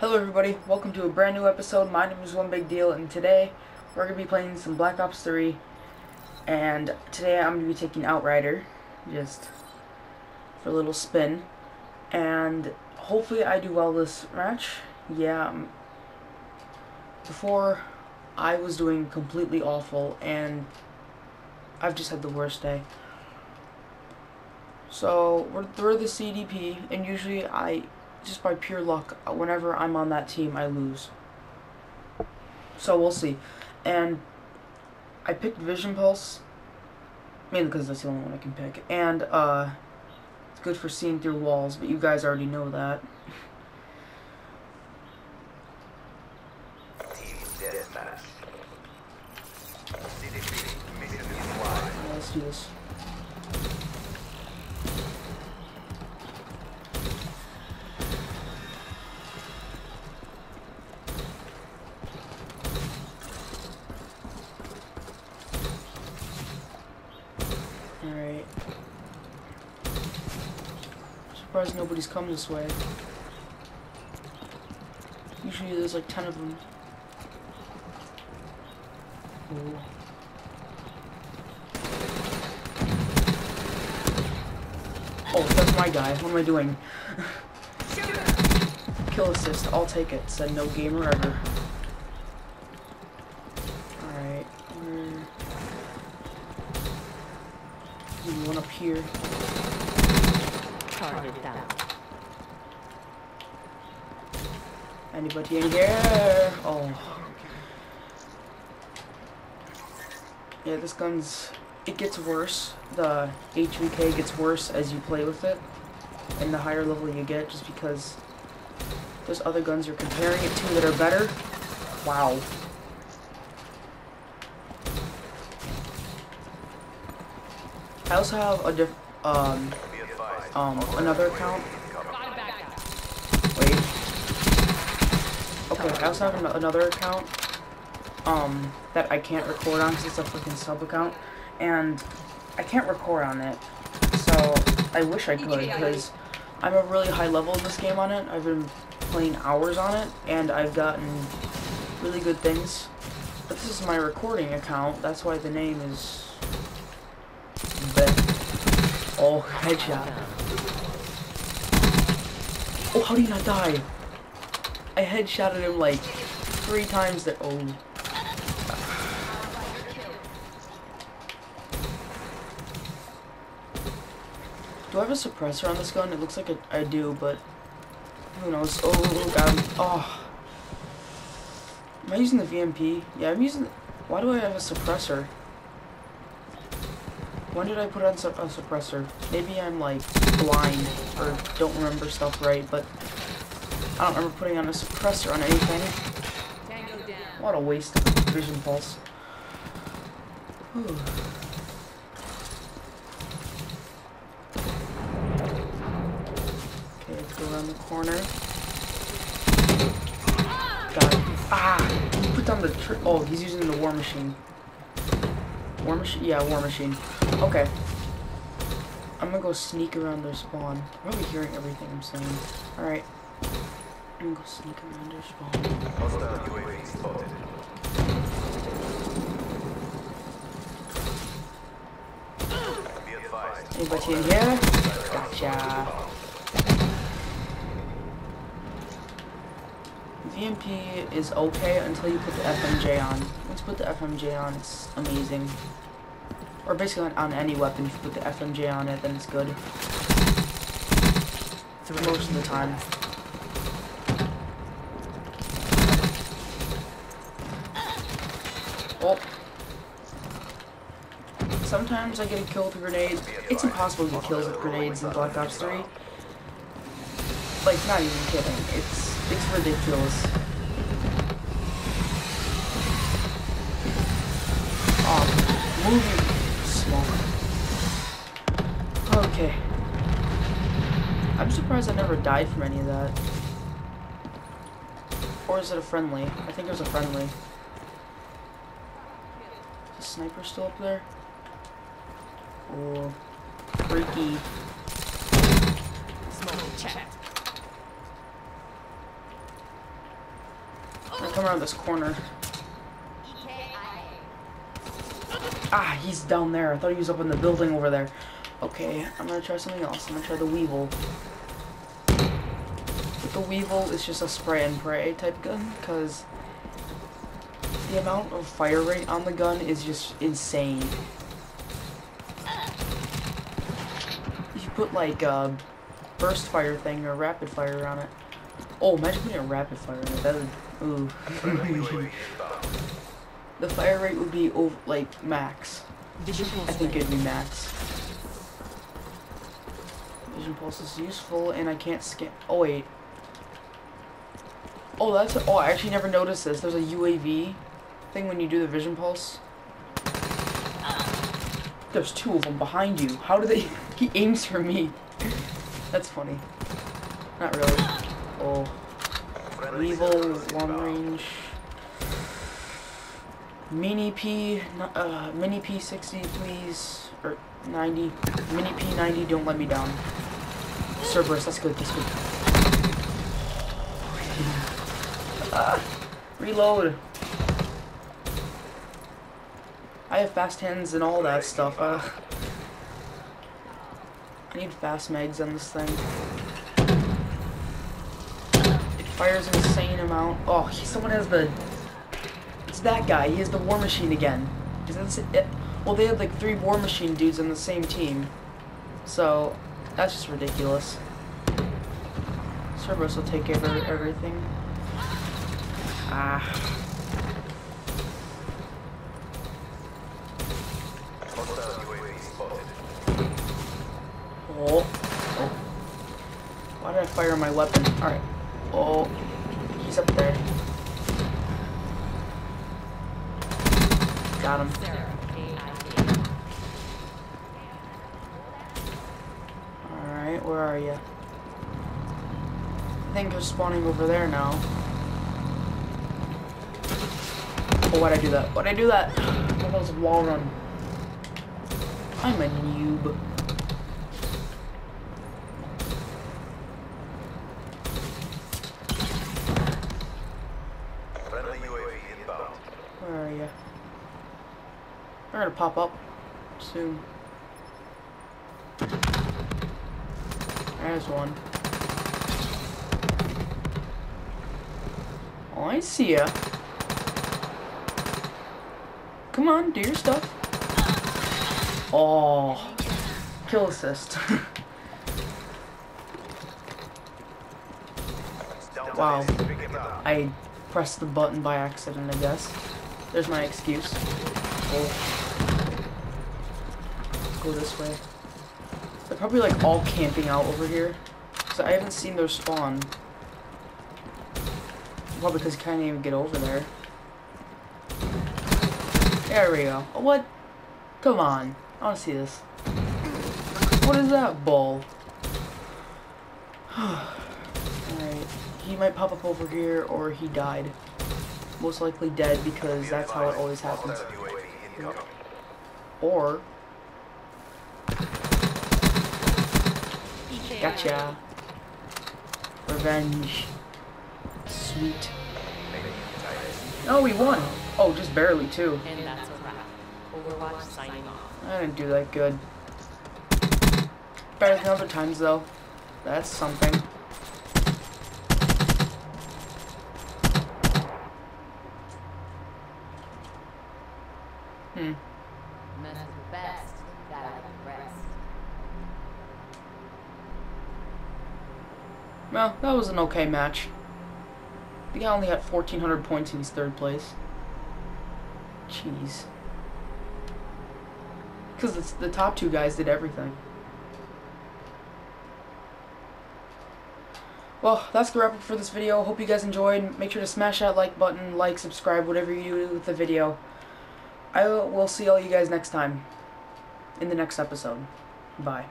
Hello everybody, welcome to a brand new episode. My name is One Big Deal, and today we're going to be playing some Black Ops 3. And today I'm going to be taking Outrider, just for a little spin. And hopefully I do well this match. Yeah, before I was doing completely awful, and I've just had the worst day. So, we're through the CDP, and usually just by pure luck, whenever I'm on that team, I lose. So we'll see. And I picked Vision Pulse, mainly because that's the only one I can pick. And it's good for seeing through walls, but you guys already know that. Yeah, let's do this. Alright. Surprised nobody's come this way. Usually there's like 10 of them. Ooh. Oh, that's my guy. What am I doing? Kill assist. I'll take it. Said no gamer ever. One up here. Target down. Anybody in here? Oh. Yeah, this gun's... it gets worse. The HVK gets worse as you play with it. And the higher level you get, just because there's other guns you're comparing it to that are better. Wow. I also have a another account. Wait. Okay, I also have another account, that I can't record on because it's a freaking sub account, and I can't record on it. So I wish I could, because I'm a really high level in this game on it. I've been playing hours on it, and I've gotten really good things. But this is my recording account. That's why the name is. Oh, headshot. Oh, how do you not die? I headshotted him like 3 times that. Oh. Do I have a suppressor on this gun? It looks like I do, but who knows? Oh, God. Oh. Am I using the VMP? Yeah, I'm using. Why do I have a suppressor? When did I put on a suppressor? Maybe I'm like blind or don't remember stuff right, but I don't remember putting on a suppressor on anything. What a waste of Vision Pulse. Whew. Okay, let's go around the corner. Got it. Ah! He put down the oh, he's using the war machine. War machine? Yeah, war machine. Okay. I'm gonna go sneak around their spawn. I'm probably hearing everything I'm saying. Alright. I'm gonna go sneak around their spawn. Anybody in here? Gotcha. VMP is okay until you put the FMJ on. Once you put the FMJ on, it's amazing. Or basically on any weapon, if you put the FMJ on it, then it's good. Most of the time. Oh. Sometimes I get a kill with grenades. It's impossible to get kills with grenades in Black Ops 3. Like, not even kidding. It's ridiculous. Oh, moving smoke. Okay. I'm surprised I never died from any of that. Or is it a friendly? I think it was a friendly. Is the sniper still up there? Oh, freaky. Smoke check. I'll come around this corner. Ah, he's down there. I thought he was up in the building over there. Okay, I'm gonna try something else. I'm gonna try the Weevil. But the Weevil is just a spray and pray type gun, because the amount of fire rate on the gun is just insane. You put like a burst fire thing or rapid fire on it. Oh, imagine putting a rapid fire on it. That would, ooh. The fire rate would be over, like, max. I think it'd be max. Vision pulse is useful, and I can't scan. Oh wait. Oh, that's. Oh, I actually never noticed this. There's a UAV thing when you do the vision pulse. There's two of them behind you. How do they? He aims for me. That's funny. Not really. Oh. Weevil, long range. Mini P60, please, or 90. Mini P90, don't let me down. Cerberus, that's good. That's good. Reload. I have fast hands and all that stuff. I need fast mags on this thing. It fires an insane amount. Oh, someone has the. That guy, he has the war machine again. Well, they had like 3 war machine dudes on the same team, so that's just ridiculous. Cerberus will take care of everything. Ah. Oh. Why did I fire my weapon? Alright. Oh. He's up there. Got him. Alright, where are you? I think they're spawning over there now. Oh, why'd I do that? Why'd I do that? That was a wall run. I'm a noob. Where are you? They're gonna pop up soon. There's one. Oh, I see ya. Come on, do your stuff. Oh, kill assist. Wow. I pressed the button by accident, I guess. There's my excuse. Oh. Go this way. They're probably like all camping out over here, so I haven't seen their spawn. Well, because you can't even get over there. There we go. Oh, what? Come on. I want to see this. What is that ball? Alright. He might pop up over here, or he died. Most likely dead, because that's how it always happens. Or... Gotcha. Revenge. Sweet. Oh, we won. Oh, just barely too. And that's a wrap. Overwatch signing off. I didn't do that good. Better than other times though. That's something. Hmm. Well, that was an okay match. The guy only had 1,400 points in his 3rd place. Jeez. Because the top 2 guys did everything. Well, that's the wrap up for this video. Hope you guys enjoyed. Make sure to smash that like button, like, subscribe, whatever you do with the video. I will see all you guys next time. In the next episode. Bye.